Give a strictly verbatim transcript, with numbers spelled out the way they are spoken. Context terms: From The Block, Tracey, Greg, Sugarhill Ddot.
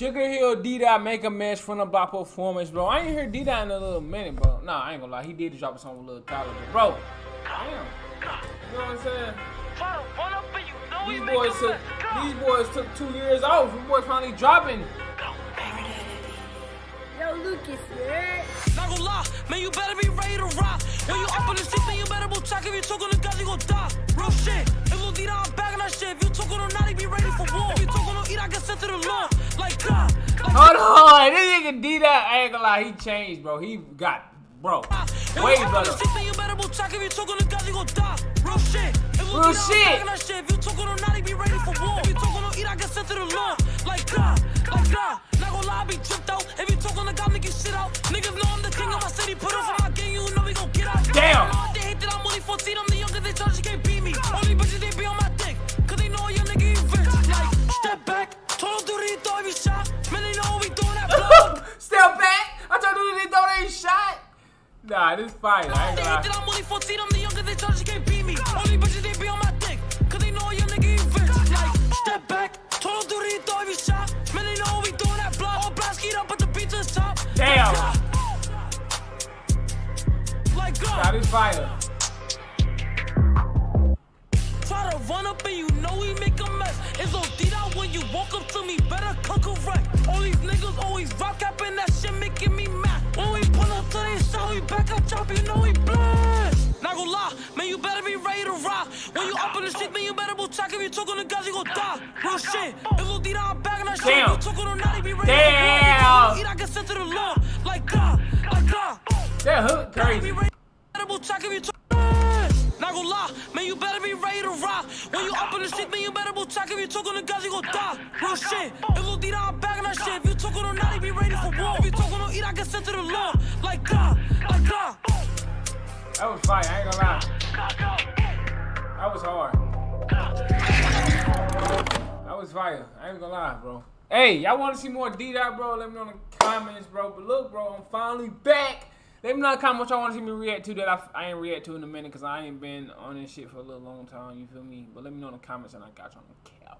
Sugarhill Ddot make a match from the block performance, bro. I ain't heard Ddot in a little minute, bro. Nah, I ain't gonna lie. He did drop a song with Lil Tyler, bro. Damn. You know what I'm saying? These boys took these boys took two years off. These boys finally dropping. Yo, Lucas, man. Not gonna lie, man, you better be ready to rock. When you open the seat, you better move check. If you talking to guys, you gon' die. Real shit. If Lil Ddot, I'm back on that shit. If you talking to naughty, be ready for war. If you talking to eat, I get sent to the law. Like God. Hold on, this nigga Ddot, I ain't gonna lie, he changed, bro. He got, bro, way better. If you talking to guys, you gon' die. Real shit. Real shit. If you talking to naughty, be ready for war. If you talking to eat, I get sent to the law. Like God. Like God. Not gonna lie, I be tripped out. If you talking to God, make your shit out. Niggas know I'm the king of my city. Put up for my game, you know we gon' get out. Damn. They hate that I'm only fourteen. I'm the youngest. They charge you can't beat me. Only bitches they be on my dick, cause they know your nigga you rich. Like step back. Told them dude, he throw every shot. Man, they know we doing that blow. Step back. I told dude, they throw every shot. Nah, this fire. They hate that I'm only fourteen. I'm the youngest. They charge you can't beat me. Only bitches they be on my dick, cause they know your nigga you rich. Like step back. Told them dude, he throw every shot. Man, they know we doing that blow. All blast up, but the beat to the top. Damn. That is fire. Try to run up and you know we make a mess. It's Ddot when you walk up to me, better come correct. All these niggas always rock up and that shit making me mad. When we pull up to this shot, we back up chop, you know we blast. Not gonna lie, man, you better be ready to rock. When you up in the shit, man, you better move check. If you talking to guys, you gon' die. Real shit. It's Ddot, I'm back on that shit. If you talking to naughty, be ready to rock. If you talking to eat, I get sent to the law. Like God, like God. That hook crazy. Check if you talk. Not gonna lie, man, you better be ready to rock. When you up in the shit, man, you better move check. If you talking to guys, you gon' die. Real shit. If Lil Ddot, I'm back on that shit. If you talking to naughty, be ready for war. If you talking to eat, I get sent to the law. Like God, like God. That was fire, I ain't gonna lie. That was hard. That was fire, I ain't gonna lie, bro. Hey, y'all wanna see more Ddot, bro? Let me know in the comments, bro. But look, bro, I'm finally back. Let me know in the comments what y'all want to see me react to that I, I ain't react to in a minute, because I ain't been on this shit for a little long time, you feel me? But let me know in the comments and I got y'all on the cap.